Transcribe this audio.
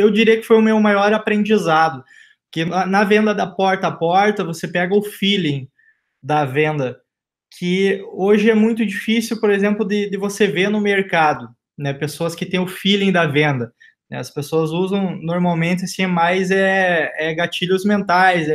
eu diria que foi o meu maior aprendizado, que na venda da porta a porta, você pega o feeling da venda, que hoje é muito difícil, por exemplo, de você ver no mercado, né? Pessoas que têm o feeling da venda. Né? As pessoas usam, normalmente, assim, mais gatilhos mentais,